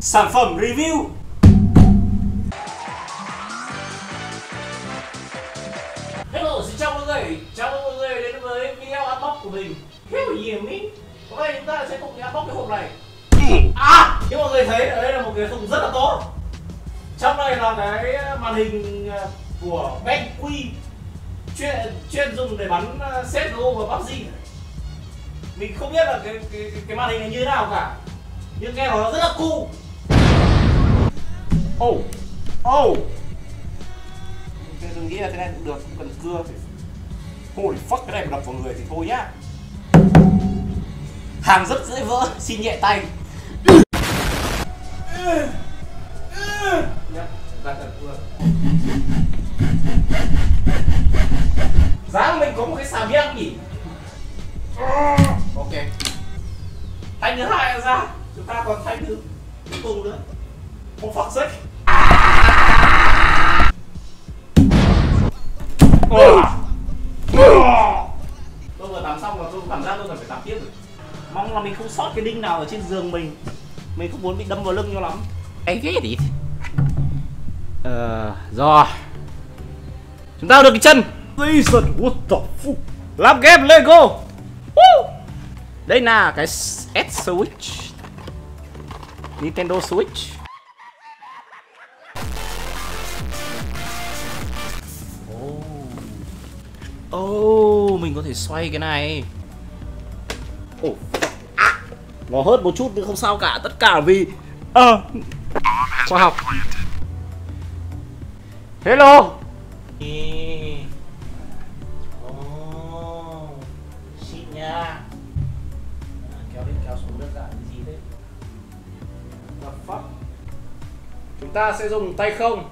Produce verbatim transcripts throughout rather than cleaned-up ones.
Sản phẩm review. Hello, xin chào mọi người. Chào mừng mọi người đến với video unbox của mình. Thế của gì ý? Hôm nay chúng ta sẽ cùng unbox cái hộp này. À, như mọi người thấy ở đây là một cái thùng rất là tốt. Trong này là cái màn hình của BenQ chuyên chuyên dùng để bắn xê ét giê ô và pê u bê giê. Mình không biết là cái cái, cái màn hình này như thế nào cả, nhưng nghe nó rất là cool. Oh, oh. Tôi nghĩ là cái này cũng được, cũng cần cưa. Holy fuck, cái này mà đập vào người thì thôi nhá. Hàng rất dễ vỡ, xin nhẹ tay. Giá mình có một cái xà beng nhỉ? Ok. Thanh thứ hai là ra, chúng ta còn thanh thứ cuối cùng nữa. Một phật sách. Tôi vừa tắm xong và tôi cảm giác tôi cần phải tắm tiếp rồi. Mong là mình không sót cái đinh nào ở trên giường mình. Mình không muốn bị đâm vào lưng cho lắm. Anh ghét đi. Ờ, rồi. Chúng ta được cái chân. Jesus, what the fuck. Làm game Lego. Woo. Đây là cái S-Switch, Nintendo Switch. Oh, oh, mình có thể xoay cái này. Oh. À, nó hớt một chút nhưng không sao cả. Tất cả vì à, khoa học. Hello. À, kéo lên kéo xuống đơn giản gì đấy. What the fuck. Chúng ta sẽ dùng tay không,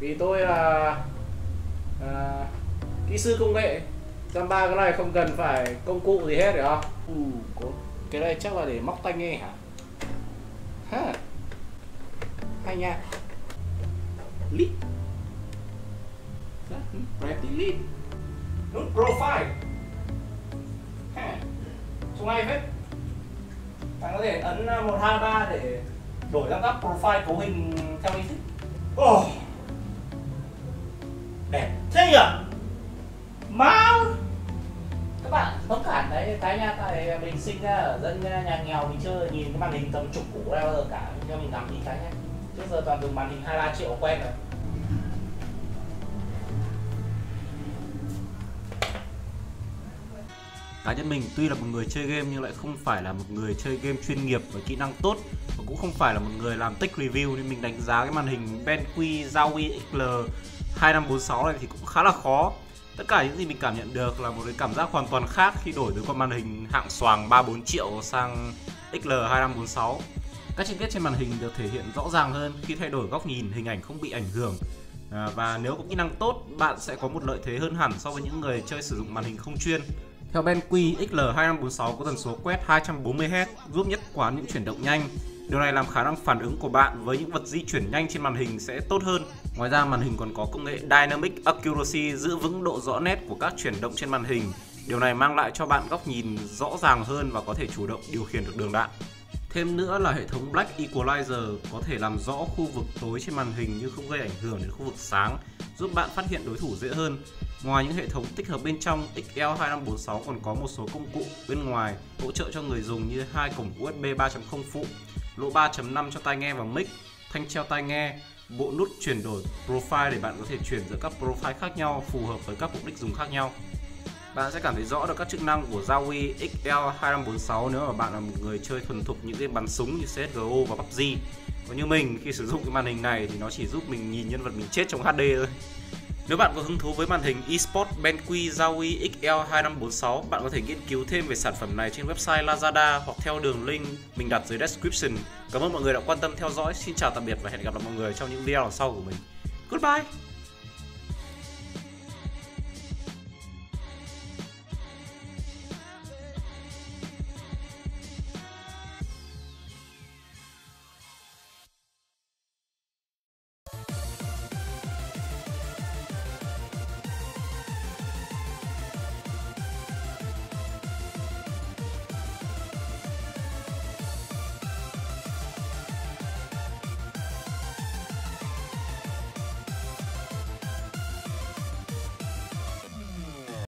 vì tôi là à, kỹ sư công nghệ. Dăm ba cái này không cần phải công cụ gì hết, phải không? Ừ, cái này chắc là để móc tay nghe hả? Ha. Hay nha. Lít. Pretty lít. Nút profile. Trong này hết. Bạn có thể ấn một, hai, ba để đổi sang các profile cấu hình theo ý thích. Oh. Đẹp thế nhỉ? Máu. Các bạn bất cản đấy, cái nhà tại mình sinh ra ở dân nhà nghèo, mình chưa nhìn cái màn hình tầm chục củ ra bao giờ cả, cho mình làm gì cái nhá. Trước giờ toàn dùng màn hình hai mươi ba triệu quen rồi. Cá nhân mình tuy là một người chơi game nhưng lại không phải là một người chơi game chuyên nghiệp với kỹ năng tốt, và cũng không phải là một người làm tech review, nên mình đánh giá cái màn hình BenQ ZOWIE X L hai năm bốn sáu này thì cũng khá là khó. Tất cả những gì mình cảm nhận được là một cái cảm giác hoàn toàn khác khi đổi từ con màn hình hạng xoàng ba bốn triệu sang X L hai năm bốn sáu. Các chi tiết trên màn hình được thể hiện rõ ràng hơn, khi thay đổi góc nhìn hình ảnh không bị ảnh hưởng. À, và nếu có kỹ năng tốt, bạn sẽ có một lợi thế hơn hẳn so với những người chơi sử dụng màn hình không chuyên. Theo BenQ X L hai năm bốn sáu có tần số quét hai trăm bốn mươi héc giúp nhất quán những chuyển động nhanh. Điều này làm khả năng phản ứng của bạn với những vật di chuyển nhanh trên màn hình sẽ tốt hơn. Ngoài ra màn hình còn có công nghệ Dynamic Accuracy giữ vững độ rõ nét của các chuyển động trên màn hình. Điều này mang lại cho bạn góc nhìn rõ ràng hơn và có thể chủ động điều khiển được đường đạn. Thêm nữa là hệ thống Black Equalizer có thể làm rõ khu vực tối trên màn hình nhưng không gây ảnh hưởng đến khu vực sáng, giúp bạn phát hiện đối thủ dễ hơn. Ngoài những hệ thống tích hợp bên trong, X L hai năm bốn sáu còn có một số công cụ bên ngoài hỗ trợ cho người dùng như hai cổng U S B ba chấm không phụ, lỗ ba chấm năm cho tai nghe và mic, thanh treo tai nghe, bộ nút chuyển đổi profile để bạn có thể chuyển giữa các profile khác nhau phù hợp với các mục đích dùng khác nhau. Bạn sẽ cảm thấy rõ được các chức năng của ZOWIE X L hai năm bốn sáu nếu mà bạn là một người chơi thuần thục những game bắn súng như C S G O và P U B G. Còn như mình, khi sử dụng cái màn hình này thì nó chỉ giúp mình nhìn nhân vật mình chết trong H D thôi. Nếu bạn có hứng thú với màn hình eSports BenQ ZOWIE X L hai năm bốn sáu, bạn có thể nghiên cứu thêm về sản phẩm này trên website Lazada hoặc theo đường link mình đặt dưới description. Cảm ơn mọi người đã quan tâm theo dõi, xin chào tạm biệt và hẹn gặp lại mọi người trong những video lần sau của mình. Goodbye!